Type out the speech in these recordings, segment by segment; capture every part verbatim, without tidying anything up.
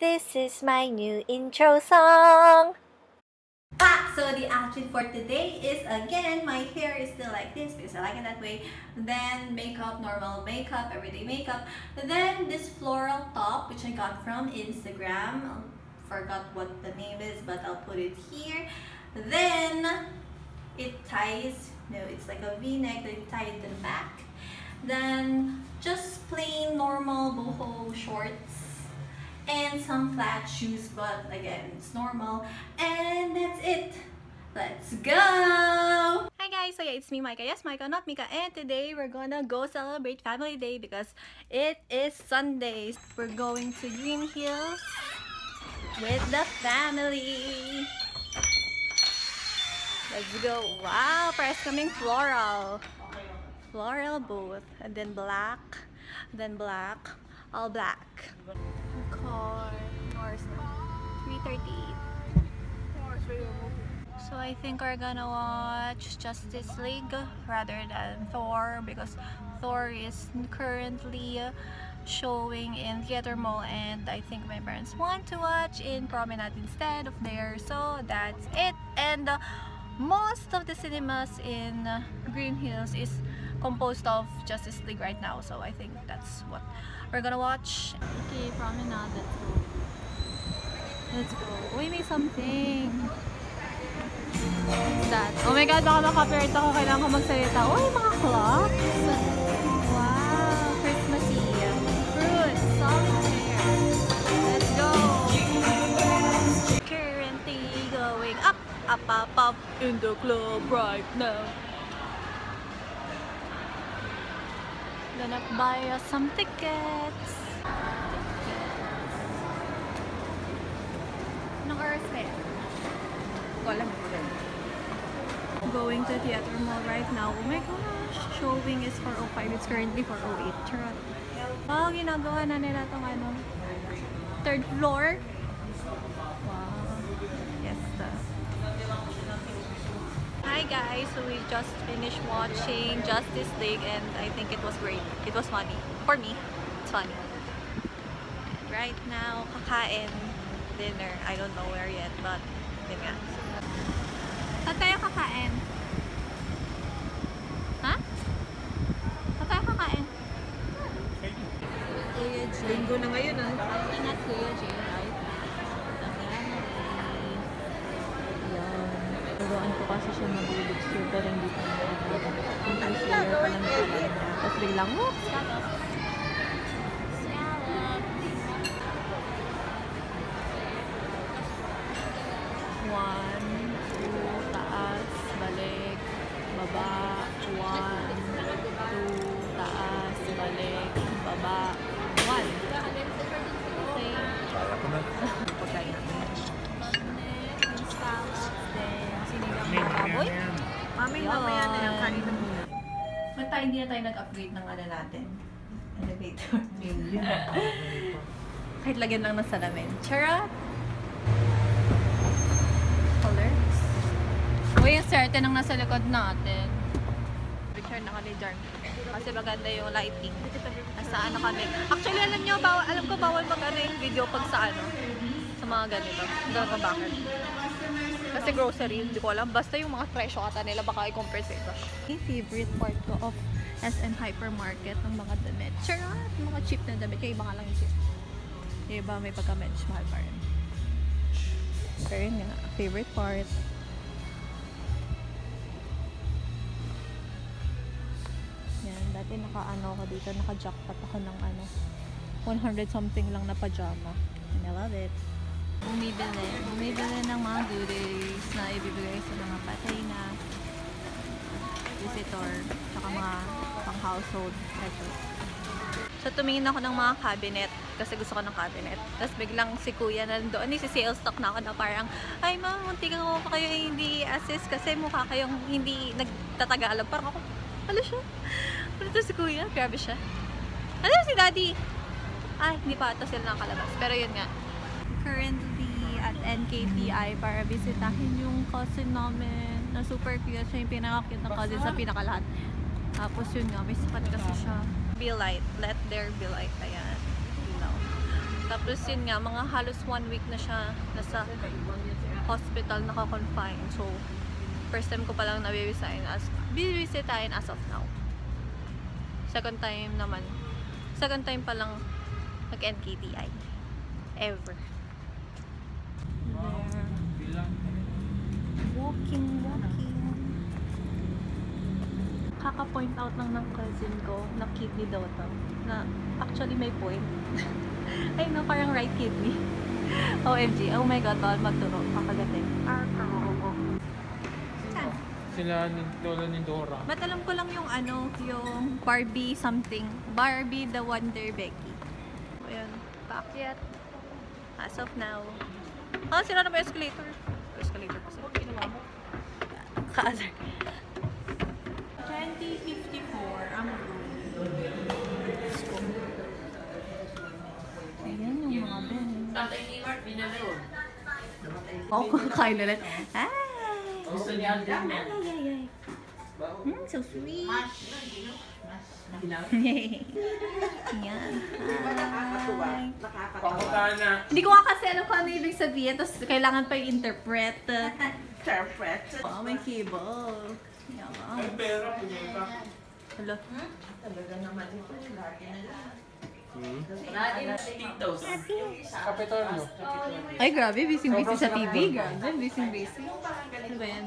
This is my new intro song. Ah, so the outfit for today is, again, my hair is still like this because I like it that way. Then makeup, normal makeup, everyday makeup. Then this floral top which I got from Instagram. Forgot what the name is, but I'll put it here. Then it ties, no, it's like a V-neck that you tie it to the back. Then just plain normal boho shorts and some flat shoes, but again, it's normal. And that's it. Let's go! Hi guys! So yeah, it's me, Micah. Yes, Micah, not Mika. And today we're gonna go celebrate Family Day because it is Sunday. We're going to Greenhills with the family. Let's go. Wow, first coming floral. Floral booth. And then black. Then black. All black. Car. three thirty. So I think we're gonna watch Justice League rather than Thor, because Thor is currently showing in Theater Mall, and I think my parents want to watch in Promenade instead of there. So that's it. And uh, most of the cinemas in uh, Greenhills is composed of Justice League right now, so I think that's what we're gonna watch. Okay, Promenade, let's go. Let's go. We made something. What's that? Oh my god, baka copyright ako. Kailangan ko magsalita. Uy, mga clocks! Wow, Christmasy. Fruit, solid hair. Let's go! Currently going up, up, up, up in the club right now. Gonna buy us some tickets. No oras pa yan. Going to Theater Mall right now. Oh my gosh, showing is four oh five. It's currently four oh eight. Charot. Wow, ginagawa na nila itong ano. Third floor. Wow. Yes. The... Hi guys, so we just finished watching Justice League, and I think it was great. It was funny. For me, it's funny. Right now, kakain dinner. I don't know where yet, but yun nga. Saan tayo kakain? Ha? Saan tayo kakain? Linggo na ngayon ah. Ingat kayo, Jane. Naroon ko kasi siya mag-ibig super, hindi pa nag-ibig. Hindi siya pa ng palad. Tapos biglang, whoops! One, two, taas, balik, baba. One, two, taas, balik, baba. One. Okay. Pagkain. Mamay, mamaya na yung kanin na muna. Ba't tayo hindi na tayo nag-upgrade ng ano natin? Elevator. Kahit lagyan lang ng salamin. Charot! Colors. Uy, yung certain ang nasa likod natin. Picture na kami, Jar. Kasi maganda yung lighting. Nasa ano kami. Actually, alam nyo, bawal, alam ko bawal mag-ano yung video pag sa ano. Sa mga ganito. Hindi ko bakit. Kasi grocery, hindi ko alam. Basta yung mga presyo kata nila, baka i-compare sa iba. Yung favorite part ko of S M Hypermarket ng mga damit. Charot! Mga cheap na damit. Kaya iba ka lang yung cheap. Yung iba may pagka-mench, mahal pa rin. Pero yun nga, favorite part. Yan, dati naka-ano ko dito, naka-jackpot ako ng ano, one hundred something lang na pajama. And I love it. Bumibili. Bumibili ng mga goodies na ibibigay sa mga patay na visitor at mga pang-household items. So tumingin ako ng mga cabinet kasi gusto ko ng cabinet. Tapos biglang si kuya nandoon. Ni si sales stock na ako na parang, ay ma'am, munti ka ko pa kayo hindi assist kasi mukha kayong hindi nagtatagalog. Parang ako, ano siya? Ano to si kuya? Grabe siya. Ano si daddy? Ay, hindi pa ito sila nakalabas. Pero yun nga. Currently at N K T I para bisitahin yung cousin namin na super cute. Siya yung pinaka-cute na cousin sa pinakalahat. Tapos yun nga, may sapat kasi siya. Be light. Let there be light. Ayan. Ilaw. Tapos yun nga, mga halos one week na siya nasa hospital, naka-confine. So, first time ko palang nabibisitahin as, bibisitahin as of now. Second time naman. Second time palang mag-N K T I. Ever. There. Walking, walking. Kaka-point out lang ng cousin ko na kidney daw to. Na actually may point. Ay no, parang right kidney. O M G. Oh my God, bawal magturo. Kakagating. Saan? Sila ni Lola ni Dora. Ba't alam ko lang yung ano, yung Barbie something. Barbie the Wonder Becky. Ayan. Paakyat. As of now. Ah, sila na may escalator. Escalator pa sila. Kaasar. twenty fifty-four. Ang ayan yung mga ben. Tatay ni Mark, binalo. Oh, kain na lang. Ay! Gusto niya ang dami. Ay, ay, ay. Mm, so sweet. Ayan. Hi. Hindi ko nga kasi alam kung ano ibig sabihin. Tapos kailangan pa yung interpret. Interpret. Oh, may cable. Ay, pero punyay pa. Hello. Talaga naman ito. Lagi na lang. Lagi na titos. Kapitorno. Ay, grabe. Bising-bising sa T V. Grabe. Bising-bising. Ano ba yan?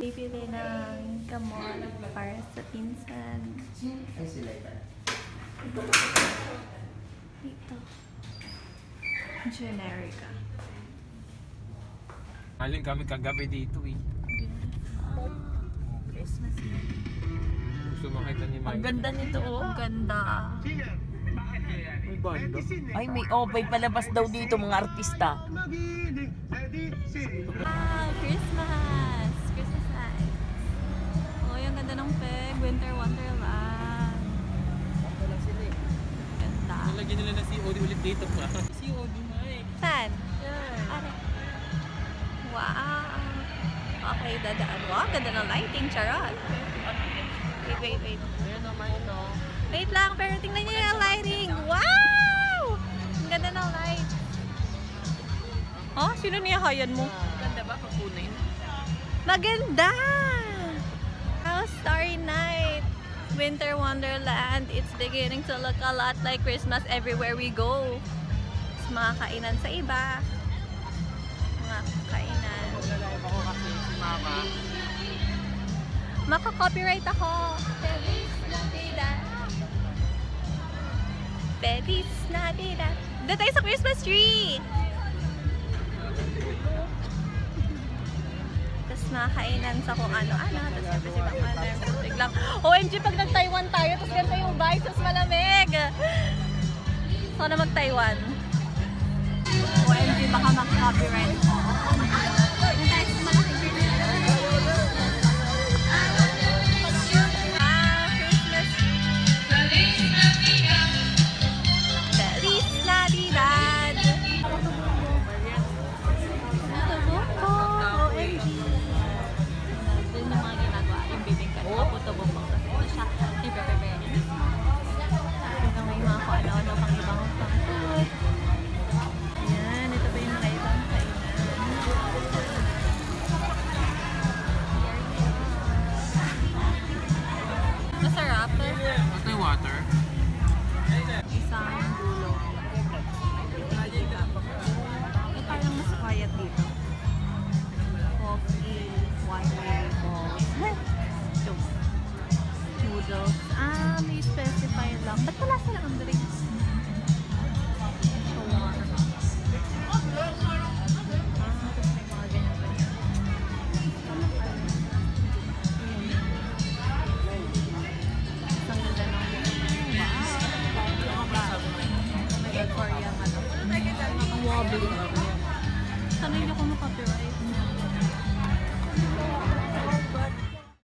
Bibili ng gamot para sa pinsan. Ay, sila ito. Ito. Generica. Aling kami kagabi dito eh. Uh, Christmas Eve. Gusto makita ni Mike. Ang ganda nito oh. Ang ganda. May banda. Ay may oh, may palabas daw dito mga artista. Wow, Christmas! Christmas lights. Oh, yung ganda ng peg. Winter Wonderland. Ganda. Nalagyan nila na C O D ulit dito pa. C O D Saan? Yeah. Ano? Wow! Okay, dadaan. Wow, ganda ng lighting, charot! Wait, wait, wait. Wait lang, pero tingnan niyo yung lighting! Wow! Ang ganda ng light! Oh, sino niyahayan mo? Ganda ba? Kapunay na. Maganda! House Starry Night! Winter Wonderland! It's beginning to look a lot like Christmas everywhere we go! Mga kainan sa iba. Mga kainan. Maka-copyright ako. Feliz Navidad. Feliz Navidad. Doon tayo sa Christmas tree! Tapos makakainan sa kung ano-ano. Tapos kapag si Bakman. Biglang, O M G pag nag-Taiwan tayo. Tapos ganito yung vibes. Tapos malamig. So na mag-Taiwan. O M G, baka mag-copyright. Ah, Christmas. Feliz Navidad. Ito po po, O M G. Doon yung mga ginagawa. Yung bibingkan. Kaputubong po. Ito siya. Ibe-bebe. Ito may mga kung ano-ano pang ibang pang-food. Ayan, ito ba yung mga ibang kainan? or yung ano. Wobbly. Sanay niyo kung copyright.